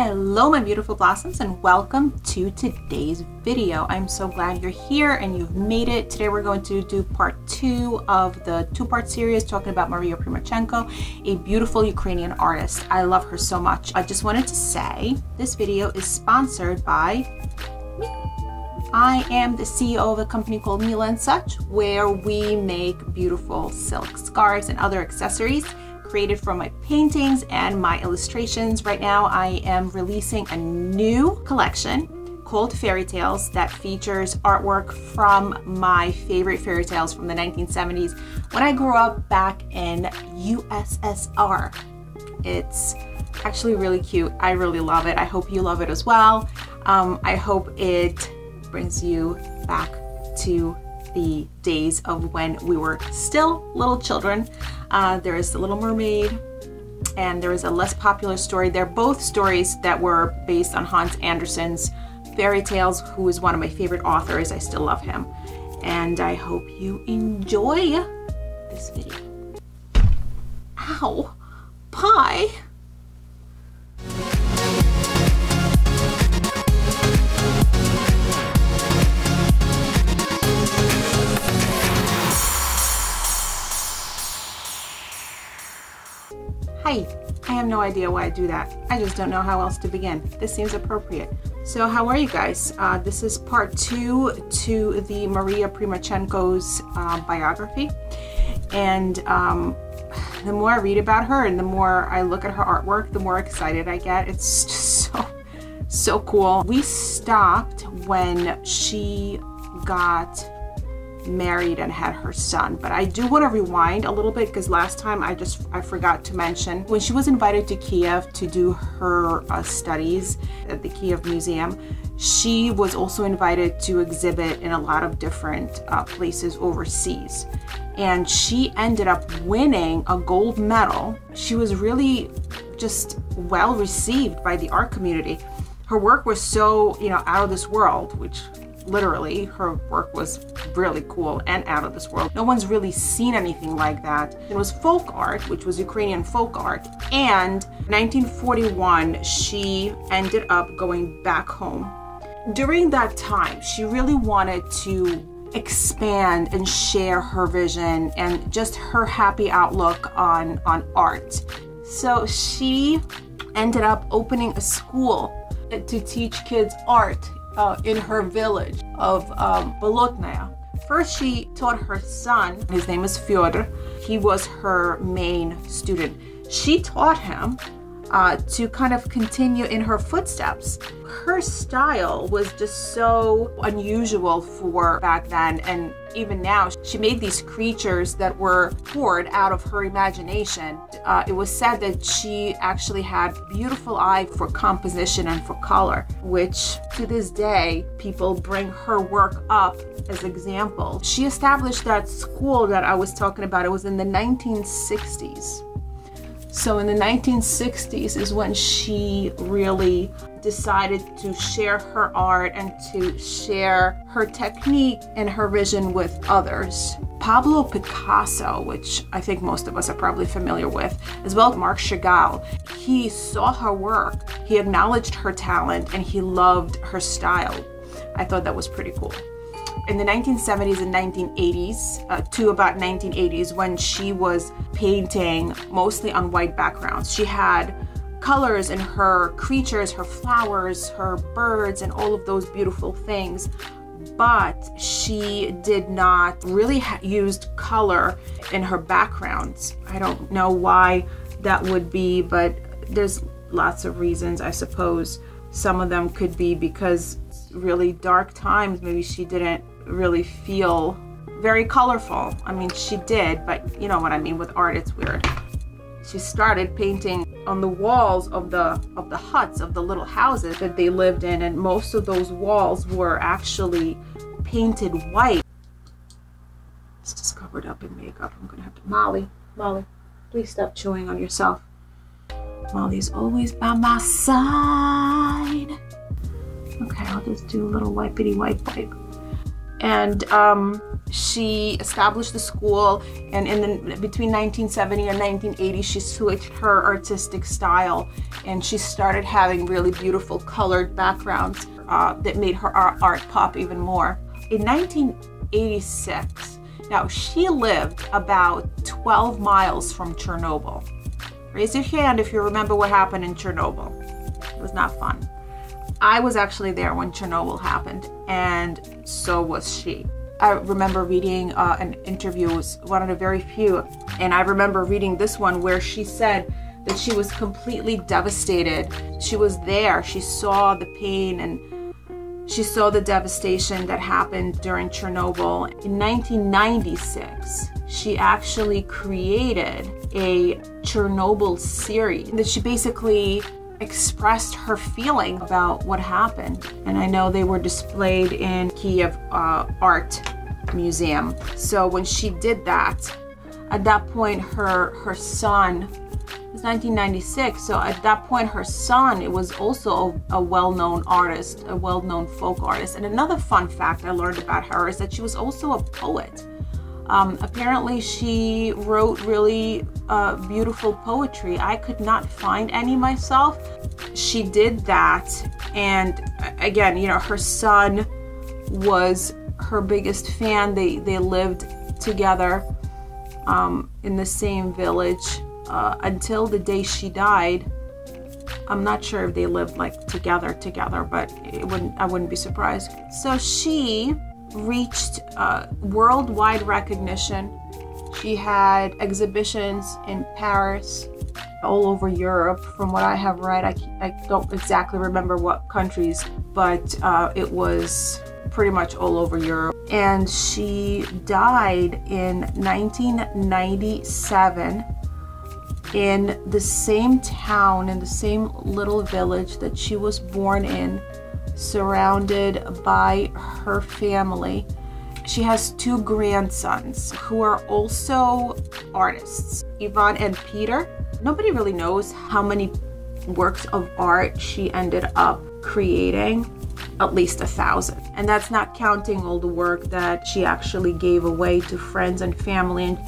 Hello my beautiful blossoms and welcome to today's video. I'm so glad you're here and you've made it. Today we're going to do part 2 of the two-part series talking about Maria Prymachenko, a beautiful Ukrainian artist. I love her so much. I just wanted to say this video is sponsored by me. I am the CEO of a company called Mila and Such, where we make beautiful silk scarves and other accessories created from my paintings and my illustrations. Right now I am releasing a new collection called Fairy Tales that features artwork from my favorite fairy tales from the 1970s when I grew up back in USSR. It's actually really cute. I really love it. I hope you love it as well. I hope it brings you back to the days of when we were still little children. There is The Little Mermaid and there is a less popular story. They're both stories that were based on Hans Andersen's fairy tales, who is one of my favorite authors. I still love him. And I hope you enjoy this video. Ow! Pie! I have no idea why I do that. I just don't know how else to begin. This seems appropriate. So how are you guys? This is part 2 to the Maria Prymachenko's biography. And the more I read about her and the more I look at her artwork, the more excited I get. It's just so cool. We stopped when she got married and had her son, but I do want to rewind a little bit because last time I forgot to mention when she was invited to Kyiv to do her studies at the Kyiv Museum. She was also invited to exhibit in a lot of different places overseas, and she ended up winning a gold medal. She was really just well received by the art community. Her work was so, you know, out of this world, which literally, her work was really cool and out of this world. No one's really seen anything like that. It was folk art, which was Ukrainian folk art. And in 1941, she ended up going back home. During that time, she really wanted to expand and share her vision and just her happy outlook on art. So she ended up opening a school to teach kids art in her village of Bolotnaya. First she taught her son, his name is Fyodor. He was her main student. She taught him to kind of continue in her footsteps. Her style was just so unusual for back then, and even now she made these creatures that were poured out of her imagination. It was said that she actually had a beautiful eye for composition and for color, which to this day people bring her work up as an example. She established that school that I was talking about. It was in the 1960s. So in the 1960s is when she really decided to share her art and to share her technique and her vision with others. Pablo Picasso, which I think most of us are probably familiar with, as well as Marc Chagall, he saw her work, he acknowledged her talent, and he loved her style. I thought that was pretty cool. In the 1970s and 1980s, to about 1980s, when she was painting mostly on white backgrounds, she had colors in her creatures, her flowers, her birds, and all of those beautiful things. But she did not really use color in her backgrounds. I don't know why that would be, but there's lots of reasons, I suppose. Some of them could be because really dark times, maybe she didn't really feel very colorful. I mean, she did, but you know what I mean, with art it's weird. She started painting on the walls of the huts, of the little houses that they lived in, and most of those walls were actually painted white. It's just covered up in makeup. I'm gonna have to... Molly, please stop chewing on yourself. Molly's always by my side. Okay, I'll just do a little wipety wipe. and she established the school, and in the, between 1970 and 1980 she switched her artistic style, and she started having really beautiful colored backgrounds that made her art pop even more. In 1986, now she lived about 12 miles from Chernobyl. Raise your hand if you remember what happened in Chernobyl. It was not fun. I was actually there when Chernobyl happened, and so was she. I remember reading an interview, it was one of the very few, and I remember reading this one where she said that she was completely devastated. She was there, she saw the pain, and she saw the devastation that happened during Chernobyl. In 1996, she actually created a Chernobyl series that she basically expressed her feeling about what happened. And I know they were displayed in Kyiv Art Museum. So when she did that, at that point her son, it was 1996, so at that point her son, it was also a well-known artist, a well-known folk artist. And another fun fact I learned about her is that she was also a poet. Apparently she wrote really beautiful poetry. I could not find any myself. She did that, and again, you know, her son was her biggest fan. They lived together in the same village until the day she died. I'm not sure if they lived like together, but I wouldn't be surprised. So she reached worldwide recognition. She had exhibitions in Paris, all over Europe. From what I have read, I don't exactly remember what countries, but it was pretty much all over Europe. And she died in 1997 in the same town, in the same little village that she was born in, surrounded by her family. She has two grandsons who are also artists, Ivan and Peter. Nobody really knows how many works of art she ended up creating, at least 1,000. And that's not counting all the work that she actually gave away to friends and family. And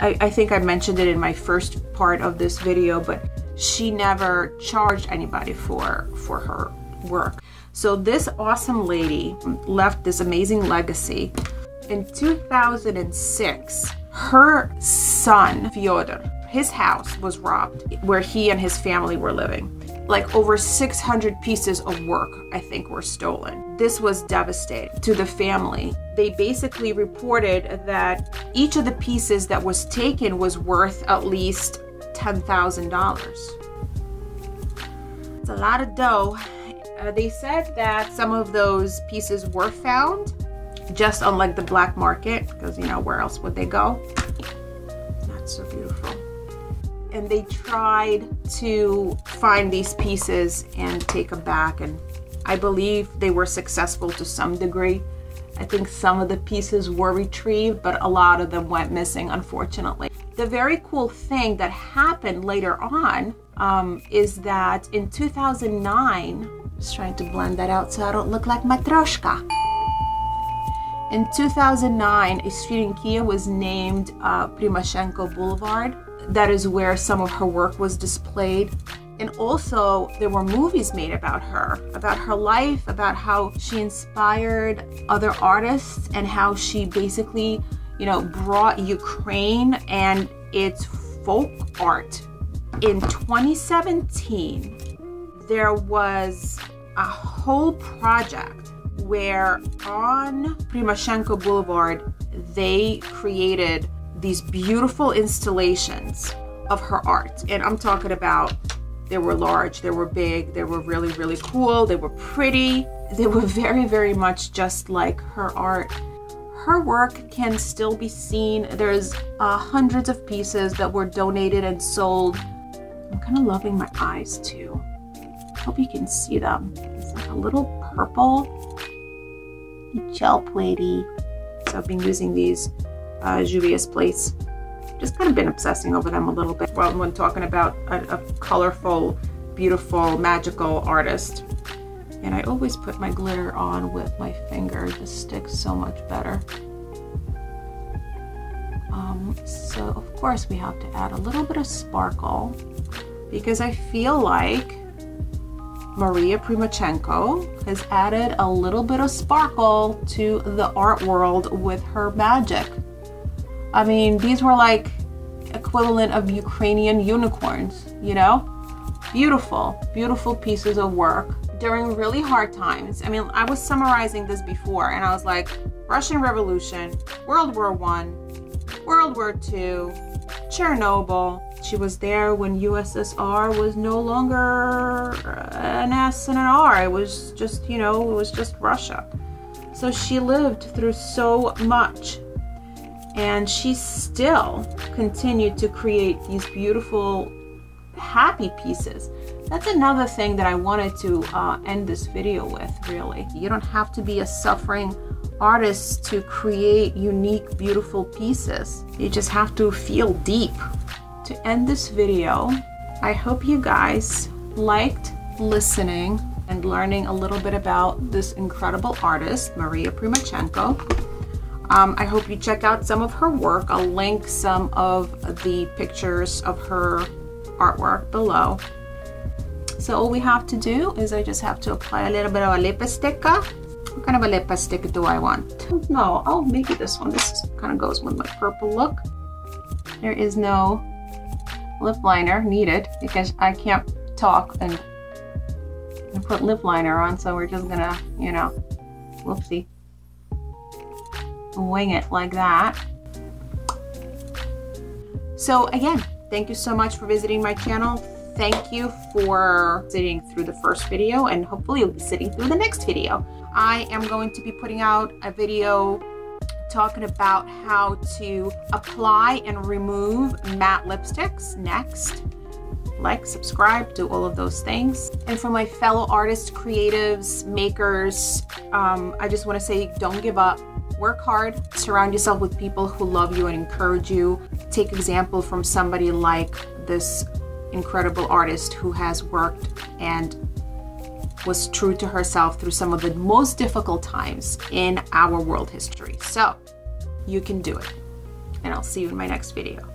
I think I mentioned it in my first part of this video, but she never charged anybody for her work. So this awesome lady left this amazing legacy. In 2006, her son, Fyodor, his house was robbed where he and his family were living. Like over 600 pieces of work, I think, were stolen. This was devastating to the family. They basically reported that each of the pieces that was taken was worth at least $10,000. It's a lot of dough. They said that some of those pieces were found just on like the black market, because you know, where else would they go? Not so beautiful. And they tried to find these pieces and take them back, and I believe they were successful to some degree. I think some of the pieces were retrieved, but a lot of them went missing, unfortunately. The very cool thing that happened later on is that in 2009, just trying to blend that out so I don't look like Matryoshka. In 2009, a street in Kyiv was named Prymachenko Boulevard. That is where some of her work was displayed. And also, there were movies made about her life, about how she inspired other artists, and how she basically, you know, brought Ukraine and its folk art. In 2017, there was a whole project where on Prymachenko Boulevard, they created these beautiful installations of her art. And I'm talking about, they were large, they were big, they were really, really cool, they were pretty. They were very, very much just like her art. Her work can still be seen. There's hundreds of pieces that were donated and sold. I'm kind of loving my eyes too. Hope you can see them. It's like a little purple gel platey. So I've been using these Juvia's plates. Just kind of been obsessing over them a little bit. Well, when talking about a colorful, beautiful, magical artist, And I always put my glitter on with my finger. It just sticks so much better. So of course we have to add a little bit of sparkle, because I feel like Maria Prymachenko has added a little bit of sparkle to the art world with her magic. I mean, these were like equivalent of Ukrainian unicorns, you know? Beautiful, beautiful pieces of work during really hard times. I mean, I was summarizing this before and I was like, Russian Revolution, World War I, World War II, Chernobyl. She was there when USSR was no longer an S and an R. It was just, you know, it was just Russia. So she lived through so much. And she still continued to create these beautiful, happy pieces. That's another thing that I wanted to end this video with, really. You don't have to be a suffering artist to create unique, beautiful pieces. You just have to feel deep. To end this video, I hope you guys liked listening and learning a little bit about this incredible artist, Maria Prymachenko. I hope you check out some of her work. I'll link some of the pictures of her artwork below. So all we have to do is I just have to apply a little bit of a lipstick. What kind of a lipstick do I want? No, oh, maybe this one. This kind of goes with my purple look. There is no lip liner needed because I can't talk and put lip liner on. So we're just gonna, you know, whoopsie. Wing it like that. So again, thank you so much for visiting my channel. Thank you for sitting through the first video, and hopefully you'll be sitting through the next video. I am going to be putting out a video talking about how to apply and remove matte lipsticks next. Like, subscribe, do all of those things. And for my fellow artists, creatives, makers, I just want to say, don't give up. Work hard, surround yourself with people who love you and encourage you. Take example from somebody like this incredible artist who has worked and was true to herself through some of the most difficult times in our world history. So you can do it, and I'll see you in my next video.